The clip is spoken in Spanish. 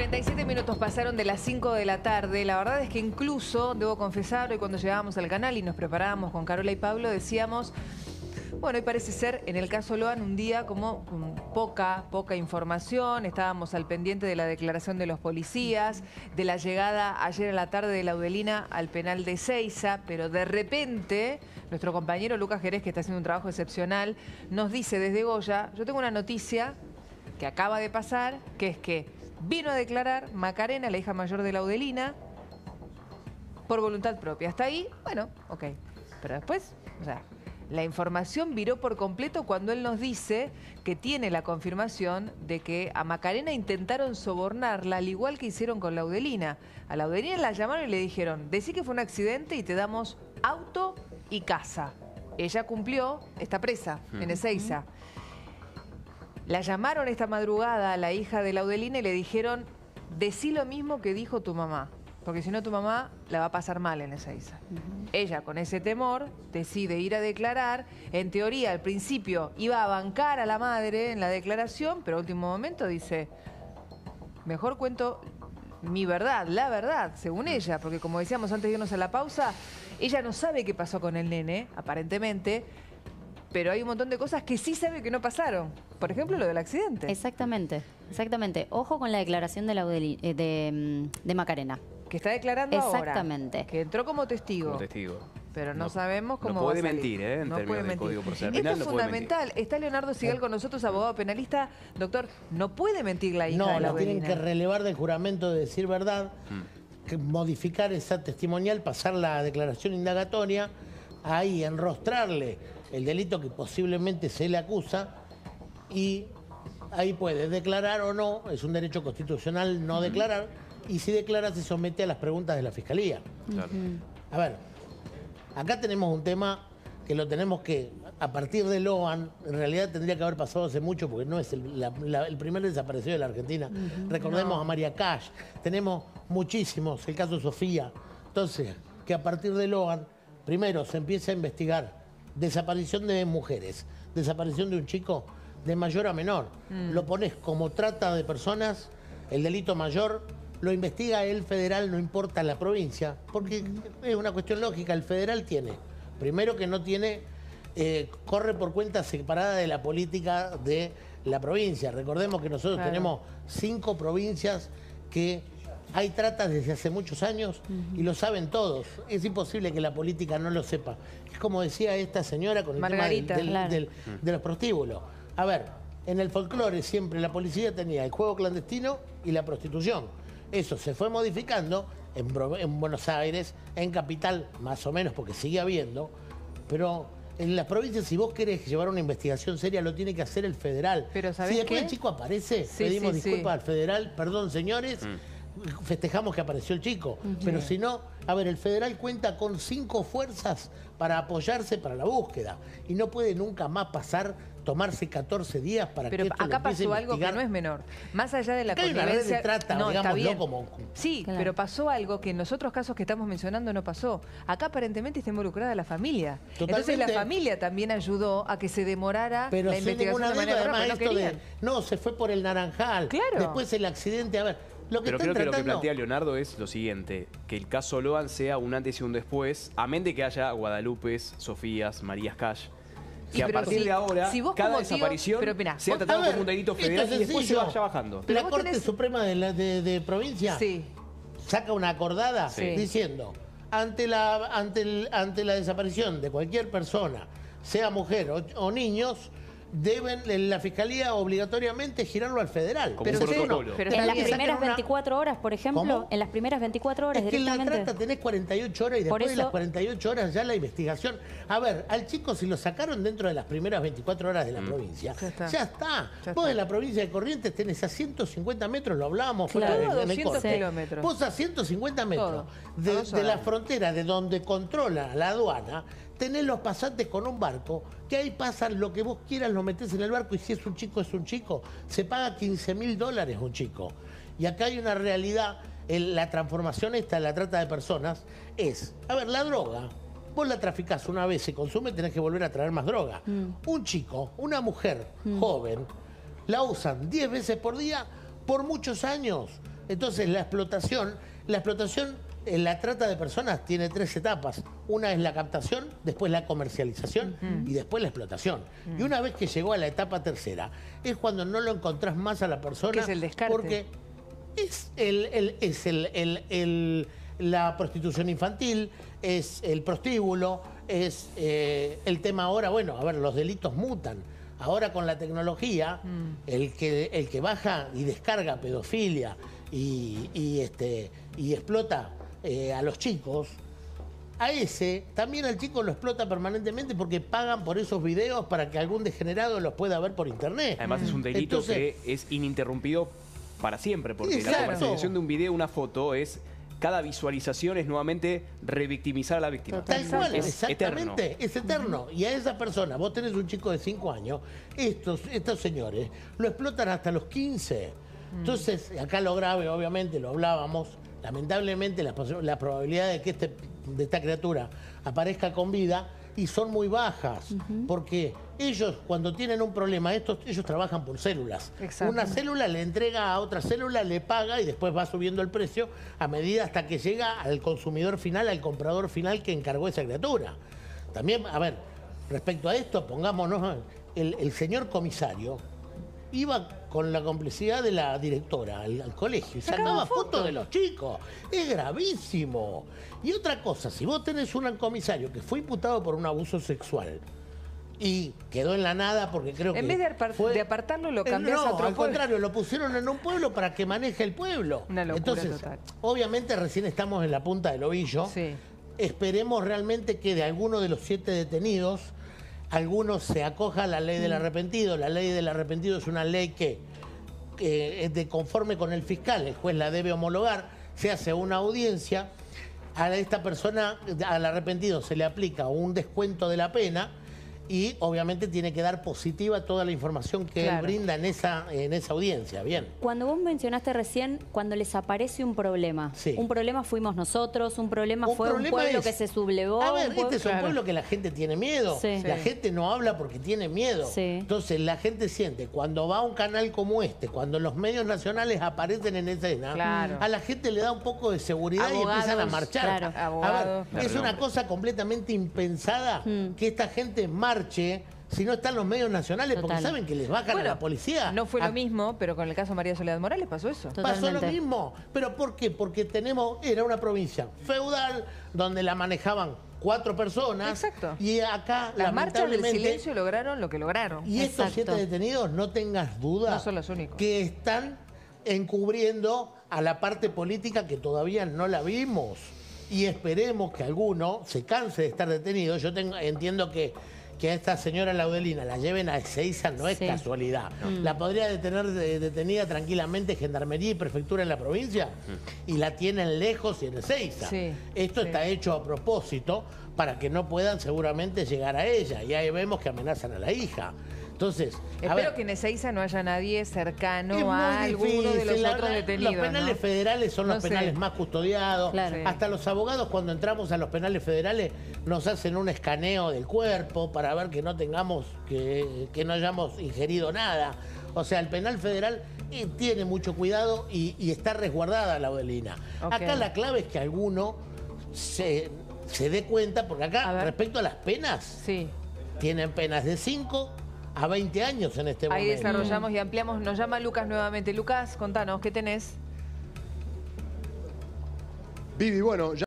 37 minutos pasaron de las 5 de la tarde. La verdad es que incluso, debo confesar, hoy cuando llegábamos al canal y nos preparábamos con Carola y Pablo, decíamos, bueno, hoy parece ser, en el caso Loan, un día como con poca información. Estábamos al pendiente de la declaración de los policías, de la llegada ayer a la tarde de Laudelina al penal de Ezeiza, pero de repente nuestro compañero Lucas Jerez, que está haciendo un trabajo excepcional, nos dice desde Goya, yo tengo una noticia que acaba de pasar, que es que vino a declarar Macarena, la hija mayor de Laudelina, por voluntad propia. Hasta ahí, bueno, ok. Pero después, o sea, la información viró por completo cuando él nos dice que tiene la confirmación de que a Macarena intentaron sobornarla, al igual que hicieron con Laudelina. A Laudelina la llamaron y le dijeron, decí que fue un accidente y te damos auto y casa. Ella cumplió, está presa en Ezeiza. La llamaron esta madrugada a la hija de Laudelina y le dijeron, decí lo mismo que dijo tu mamá, porque si no tu mamá la va a pasar mal en Ezeiza. Ella, con ese temor, decide ir a declarar. En teoría, al principio, iba a bancar a la madre en la declaración, pero al último momento dice, mejor cuento mi verdad, la verdad, según ella, porque como decíamos antes de irnos a la pausa, ella no sabe qué pasó con el nene, aparentemente, pero hay un montón de cosas que sí sabe que no pasaron. Por ejemplo, lo del accidente. Exactamente, exactamente. Ojo con la declaración de, Macarena. Que está declarando ahora. Exactamente. Que entró como testigo. Como testigo. Pero no sabemos cómo va a salir. Mentir, ¿eh? No puede mentir, en términos del Código Procesal Penal. Esto es fundamental. Está Leonardo Sigal con nosotros, abogado penalista. Doctor, no puede mentir la hija de la tienen que relevar del juramento de decir verdad, que modificar esa testimonial, pasar la declaración indagatoria, ahí enrostrarle el delito que posiblemente se le acusa y ahí puede declarar o no, es un derecho constitucional no declarar, y si declara se somete a las preguntas de la Fiscalía. A ver, acá tenemos un tema que lo tenemos que, a partir de Loan, en realidad tendría que haber pasado hace mucho porque no es el primer desaparecido de la Argentina. Recordemos a María Cash, tenemos muchísimos, el caso Sofía. Entonces, que a partir de Loan, primero se empiece a investigar desaparición de mujeres, desaparición de un chico de mayor a menor. Lo pones como trata de personas, el delito mayor, lo investiga el federal, no importa la provincia, porque es una cuestión lógica, el federal tiene, primero que no tiene, corre por cuenta separada de la política de la provincia. Recordemos que nosotros tenemos 5 provincias que hay tratas desde hace muchos años y lo saben todos. Es imposible que la política no lo sepa. Es como decía esta señora con el Margarita, tema de los prostíbulos. A ver, en el folclore siempre la policía tenía el juego clandestino y la prostitución. Eso se fue modificando en Buenos Aires, en Capital, más o menos, porque sigue habiendo, pero en las provincias, si vos querés llevar una investigación seria, lo tiene que hacer el federal. Pero, ¿sabés qué? Si después el chico aparece, pedimos disculpas al federal, perdón señores, festejamos que apareció el chico, pero si no, a ver, el federal cuenta con 5 fuerzas para apoyarse para la búsqueda y no puede nunca más pasar, tomarse 14 días para que esto acá pasó algo que no es menor, más allá de la convivencia, digámoslo como pero pasó algo que en los otros casos que estamos mencionando no pasó. Acá aparentemente está involucrada la familia. Totalmente. Entonces la familia también ayudó a que se demorara la investigación de manera se fue por el Naranjal, después el accidente, a ver. Pero creo que lo que plantea Leonardo es lo siguiente, que el caso Loan sea un antes y un después, amén de que haya Guadalupes, Sofías, Marías Cash, que a partir de ahora, cada desaparición sea tratado como un delito federal y después se vaya bajando. La Corte Suprema de provincia saca una acordada diciendo, ante la desaparición de cualquier persona, sea mujer o niños, deben la Fiscalía obligatoriamente girarlo al federal. Pero en las primeras 24 horas, por ejemplo, en las primeras 24 horas es que directamente la trata tenés 48 horas y después de las 48 horas ya la investigación. A ver, al chico si lo sacaron dentro de las primeras 24 horas de la provincia, ya está. Vos en la provincia de Corrientes tenés a 150 metros, lo hablábamos fuera de kilómetros. Vos a 150 metros de la frontera de donde controla la aduana, tenés los pasantes con un barco, que ahí pasan lo que vos quieras, lo metés en el barco y si es un chico, es un chico. Se paga $15.000 un chico. Y acá hay una realidad, la transformación esta, la trata de personas, es, a ver, la droga, vos la traficás una vez, se consume, tenés que volver a traer más droga. Un chico, una mujer joven, la usan 10 veces por día por muchos años. Entonces la explotación, la trata de personas tiene tres etapas. Una es la captación, después la comercialización y después la explotación. Y una vez que llegó a la etapa tercera, es cuando no lo encontrás más a la persona. ¿Qué es el descarte? Porque es la prostitución infantil, es el prostíbulo, es el tema ahora, bueno, a ver, los delitos mutan. Ahora con la tecnología, el que baja y descarga pedofilia y explota a los chicos, a ese también al chico lo explota permanentemente porque pagan por esos videos para que algún degenerado los pueda ver por internet. Además es un delito. Entonces, que es ininterrumpido para siempre, porque la comercialización de un video, una foto, es... Cada visualización es nuevamente revictimizar a la víctima. Tal cual, exactamente, eterno. Es eterno. Y a esa persona, vos tenés un chico de 5 años, estos señores lo explotan hasta los 15. Entonces, acá lo grave, obviamente, lo hablábamos, lamentablemente la probabilidad de que esta criatura aparezca con vida y son muy bajas, porque ellos cuando tienen un problema, ellos trabajan por células. Una célula le entrega a otra célula, le paga y después va subiendo el precio a medida hasta que llega al consumidor final, al comprador final que encargó esa criatura. También, a ver, respecto a esto, pongámonos, el señor comisario iba con la complicidad de la directora al colegio y sacaba fotos de los chicos. Es gravísimo. Y otra cosa, si vos tenés un comisario que fue imputado por un abuso sexual y quedó en la nada porque creo que... En vez de apartarlo, lo cambiaron a otro pueblo. No, al contrario, lo pusieron en un pueblo para que maneje el pueblo. Una locura. Entonces, total. Obviamente recién estamos en la punta del ovillo. Sí. Esperemos realmente que de alguno de los 7 detenidos... Algunos se acoja a la ley del arrepentido. La ley del arrepentido es una ley que es de conforme con el fiscal. El juez la debe homologar. Se hace una audiencia. A esta persona, al arrepentido, se le aplica un descuento de la pena y obviamente tiene que dar positiva toda la información que él brinda en esa audiencia. Bien. Cuando vos mencionaste recién, cuando les aparece un problema. Sí. Un problema fuimos nosotros, un problema fue un pueblo que se sublevó. A ver, este es un pueblo que la gente tiene miedo. Sí. La gente no habla porque tiene miedo. Sí. Entonces la gente siente, cuando va a un canal como este, cuando los medios nacionales aparecen en escena, a la gente le da un poco de seguridad. Abogados, y empiezan a marchar. Claro. A ver, es una cosa completamente impensada que esta gente marca. Si no están los medios nacionales, porque saben que les bajan a la policía. No fue lo mismo, pero con el caso María Soledad Morales pasó eso. Totalmente. Pasó lo mismo. ¿Pero por qué? Porque era una provincia feudal donde la manejaban 4 personas. Exacto. Y acá, las marchas del silencio lograron lo que lograron. Y estos 7 detenidos, no tengas duda, no son los únicos, que están encubriendo a la parte política que todavía no la vimos. Y esperemos que alguno se canse de estar detenido. Yo entiendo que a esta señora Laudelina la lleven a Ezeiza no es casualidad. La podría detener detenida tranquilamente Gendarmería y Prefectura en la provincia y la tienen lejos y en Ezeiza. Sí, esto está hecho a propósito para que no puedan seguramente llegar a ella. Y ahí vemos que amenazan a la hija. Entonces, espero que en Ezeiza no haya nadie cercano a alguno de los otros detenidos. Los penales federales son los penales más custodiados. Claro. Hasta los abogados, cuando entramos a los penales federales, nos hacen un escaneo del cuerpo para ver que no tengamos, que no hayamos ingerido nada. O sea, el penal federal tiene mucho cuidado y está resguardada la Laudelina. Okay. Acá la clave es que alguno se dé cuenta, porque acá, respecto a las penas, tienen penas de 5 a 20 años en este momento. Ahí desarrollamos y ampliamos. Nos llama Lucas nuevamente. Lucas, contanos, ¿qué tenés? Vivi, bueno...